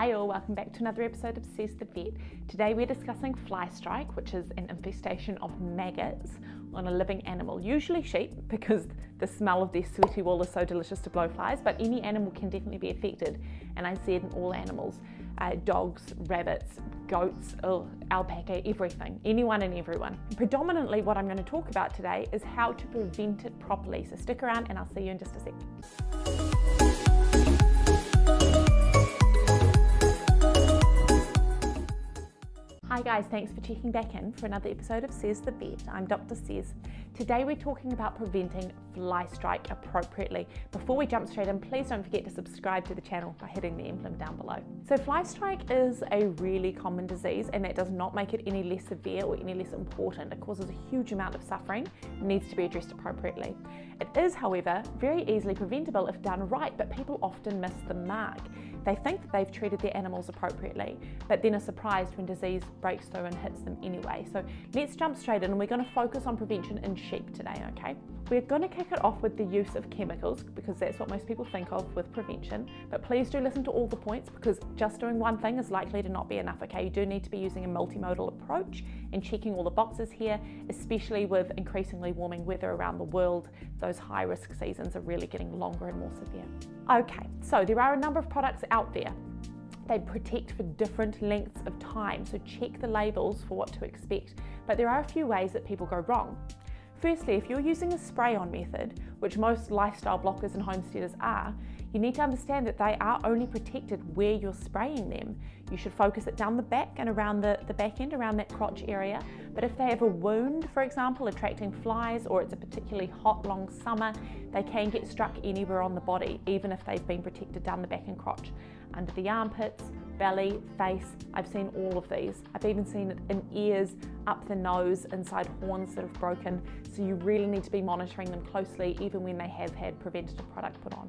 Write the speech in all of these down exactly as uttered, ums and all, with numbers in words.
Hi all, welcome back to another episode of Sez the Vet. Today we're discussing fly strike, which is an infestation of maggots on a living animal, usually sheep, because the smell of their sweaty wool is so delicious to blowflies, but any animal can definitely be affected, and I see it in all animals, uh, dogs, rabbits, goats, ugh, alpaca, everything, anyone and everyone. Predominantly what I'm going to talk about today is how to prevent it properly, so stick around and I'll see you in just a sec. Hi guys, thanks for checking back in for another episode of Sez the Vet. I'm Doctor Sez. Today we're talking about preventing fly strike appropriately. Before we jump straight in, please don't forget to subscribe to the channel by hitting the emblem down below. So fly strike is a really common disease, and that does not make it any less severe or any less important. It causes a huge amount of suffering and needs to be addressed appropriately. It is, however, very easily preventable if done right, but people often miss the mark. They think that they've treated their animals appropriately, but then are surprised when disease breaks through and hits them anyway. So let's jump straight in, and we're going to focus on prevention in sheep today, okay? We're going to kick it off with the use of chemicals, because that's what most people think of with prevention. But please do listen to all the points, because just doing one thing is likely to not be enough, okay? You do need to be using a multimodal approach and checking all the boxes here, especially with increasingly warming weather around the world. Those high-risk seasons are really getting longer and more severe. Okay, so there are a number of products out there. They protect for different lengths of time, so check the labels for what to expect. But there are a few ways that people go wrong. Firstly, if you're using a spray-on method, which most lifestyle blockers and homesteaders are, you need to understand that they are only protected where you're spraying them. You should focus it down the back and around the, the back end, around that crotch area. But if they have a wound, for example, attracting flies, or it's a particularly hot, long summer, they can get struck anywhere on the body, even if they've been protected down the back and crotch, under the armpits, belly, face. I've seen all of these. I've even seen it in ears, up the nose, inside horns that have broken. So you really need to be monitoring them closely, even when they have had preventative product put on.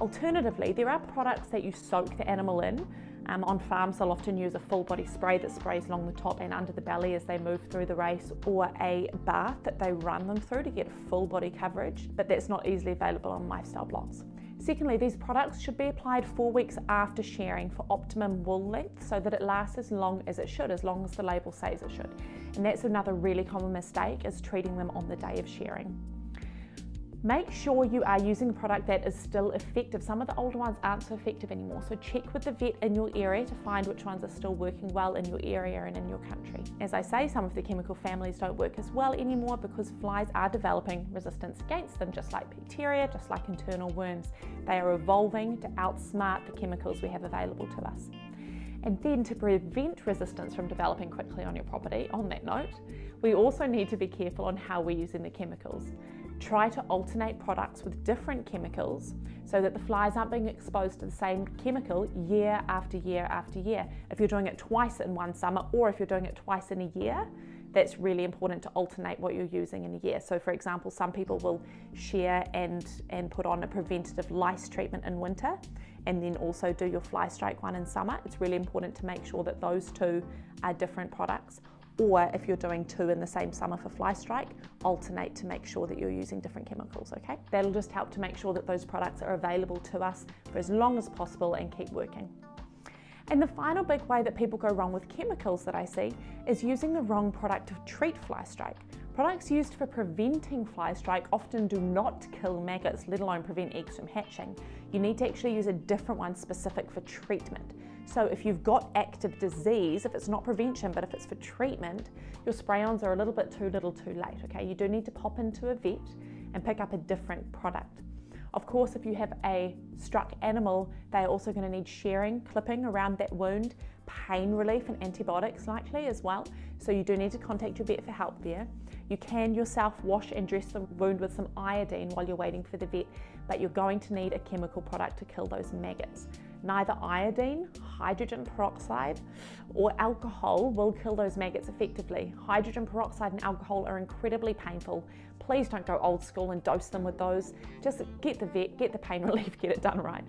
Alternatively, there are products that you soak the animal in. Um, on farms, they'll often use a full body spray that sprays along the top and under the belly as they move through the race, or a bath that they run them through to get full body coverage, but that's not easily available on lifestyle blocks. Secondly, these products should be applied four weeks after shearing for optimum wool length, so that it lasts as long as it should, as long as the label says it should. And that's another really common mistake, is treating them on the day of shearing. Make sure you are using a product that is still effective. Some of the older ones aren't so effective anymore, so check with the vet in your area to find which ones are still working well in your area and in your country. As I say, some of the chemical families don't work as well anymore because flies are developing resistance against them, just like bacteria, just like internal worms. They are evolving to outsmart the chemicals we have available to us. And then, to prevent resistance from developing quickly on your property, on that note, we also need to be careful on how we're using the chemicals. Try to alternate products with different chemicals so that the flies aren't being exposed to the same chemical year after year after year. If you're doing it twice in one summer, or if you're doing it twice in a year, that's really important to alternate what you're using in a year. So for example, some people will shear and, and put on a preventative lice treatment in winter, and then also do your fly strike one in summer. It's really important to make sure that those two are different products. Or if you're doing two in the same summer for fly strike, alternate to make sure that you're using different chemicals, okay? That'll just help to make sure that those products are available to us for as long as possible and keep working. And the final big way that people go wrong with chemicals that I see is using the wrong product to treat fly strike. Products used for preventing fly strike often do not kill maggots, let alone prevent eggs from hatching. You need to actually use a different one specific for treatment. So if you've got active disease, if it's not prevention, but if it's for treatment, your spray-ons are a little bit too little too late, okay? You do need to pop into a vet and pick up a different product. Of course, if you have a struck animal, they're also going to need shearing, clipping around that wound, pain relief and antibiotics likely as well. So you do need to contact your vet for help there. You can yourself wash and dress the wound with some iodine while you're waiting for the vet, but you're going to need a chemical product to kill those maggots. Neither iodine, hydrogen peroxide, or alcohol will kill those maggots effectively. Hydrogen peroxide and alcohol are incredibly painful. Please don't go old school and dose them with those. Just get the vet, get the pain relief, get it done right.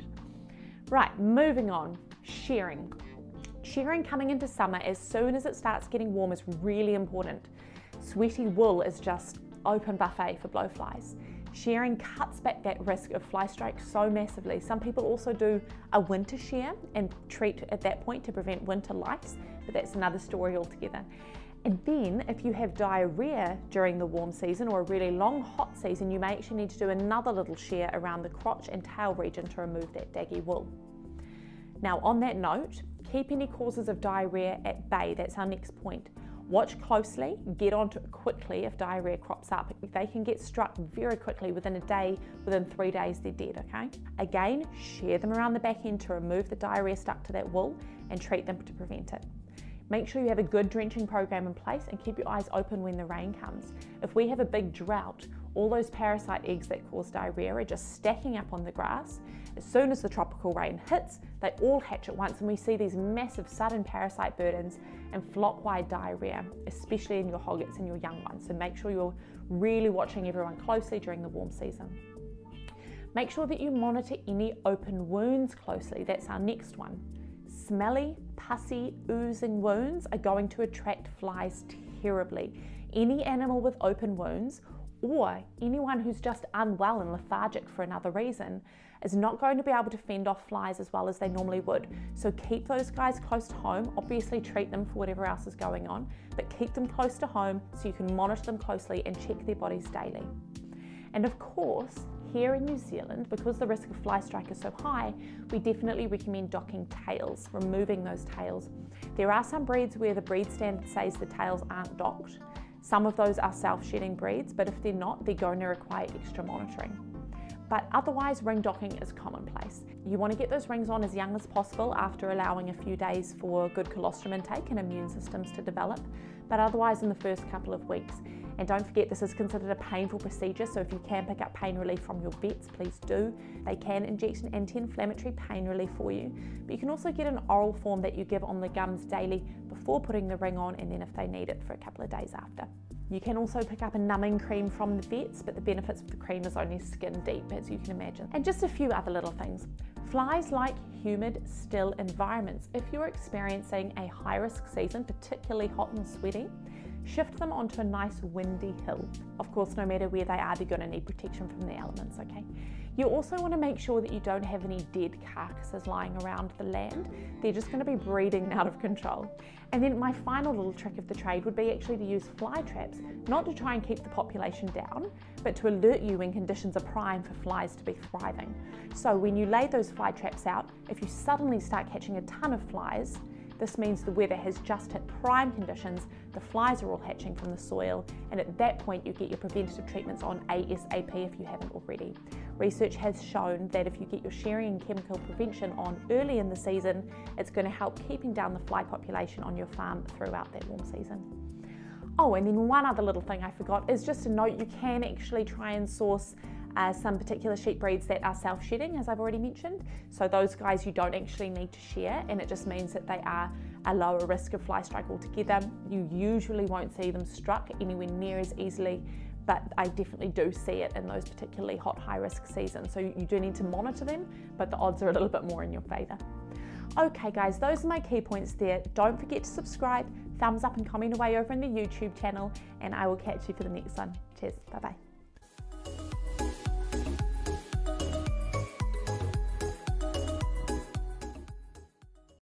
Right, moving on, shearing. Shearing coming into summer as soon as it starts getting warm is really important. Sweaty wool is just open buffet for blowflies. Shearing cuts back that risk of fly strike so massively. Some people also do a winter shear and treat at that point to prevent winter lice, but that's another story altogether. And then if you have diarrhea during the warm season or a really long hot season, you may actually need to do another little shear around the crotch and tail region to remove that daggy wool. Now on that note, keep any causes of diarrhea at bay. That's our next point. Watch closely, get onto it quickly if diarrhea crops up. They can get struck very quickly, within a day, within three days they're dead, okay? Again, shear them around the back end to remove the diarrhea stuck to that wool and treat them to prevent it. Make sure you have a good drenching program in place and keep your eyes open when the rain comes. If we have a big drought, all those parasite eggs that cause diarrhea are just stacking up on the grass. As soon as the tropical rain hits, they all hatch at once and we see these massive sudden parasite burdens and flock-wide diarrhea, especially in your hoggets and your young ones. So make sure you're really watching everyone closely during the warm season. Make sure that you monitor any open wounds closely. That's our next one. Smelly, pussy, oozing wounds are going to attract flies terribly. Any animal with open wounds, or anyone who's just unwell and lethargic for another reason, is not going to be able to fend off flies as well as they normally would. So keep those guys close to home, obviously treat them for whatever else is going on, but keep them close to home so you can monitor them closely and check their bodies daily. And of course, here in New Zealand, because the risk of fly strike is so high, we definitely recommend docking tails, removing those tails. There are some breeds where the breed standard says the tails aren't docked. Some of those are self-shedding breeds, but if they're not, they're going to require extra monitoring. But otherwise, ring docking is commonplace. You want to get those rings on as young as possible after allowing a few days for good colostrum intake and immune systems to develop, but otherwise in the first couple of weeks. And don't forget, this is considered a painful procedure, so if you can pick up pain relief from your vets, please do. They can inject an anti-inflammatory pain relief for you, but you can also get an oral form that you give on the gums daily before putting the ring on, and then if they need it, for a couple of days after. You can also pick up a numbing cream from the vets, but the benefits of the cream is only skin deep, as you can imagine. And just a few other little things. Flies like humid, still environments. If you're experiencing a high-risk season, particularly hot and sweaty, shift them onto a nice windy hill. Of course, no matter where they are, they're going to need protection from the elements, okay? You also want to make sure that you don't have any dead carcasses lying around the land. They're just going to be breeding out of control. And then my final little trick of the trade would be actually to use fly traps, not to try and keep the population down, but to alert you when conditions are prime for flies to be thriving. So when you lay those fly traps out, if you suddenly start catching a ton of flies, this means the weather has just hit prime conditions, the flies are all hatching from the soil, and at that point you get your preventative treatments on ASAP if you haven't already. Research has shown that if you get your shearing and chemical prevention on early in the season, it's going to help keeping down the fly population on your farm throughout that warm season. Oh, and then one other little thing I forgot is just to note you can actually try and source Uh, some particular sheep breeds that are self-shedding, as I've already mentioned. So those guys you don't actually need to shear, and it just means that they are a lower risk of fly strike altogether. You usually won't see them struck anywhere near as easily, but I definitely do see it in those particularly hot, high-risk seasons. So you do need to monitor them, but the odds are a little bit more in your favour. Okay guys, those are my key points there. Don't forget to subscribe, thumbs up and comment away over in the YouTube channel, and I will catch you for the next one. Cheers, bye-bye.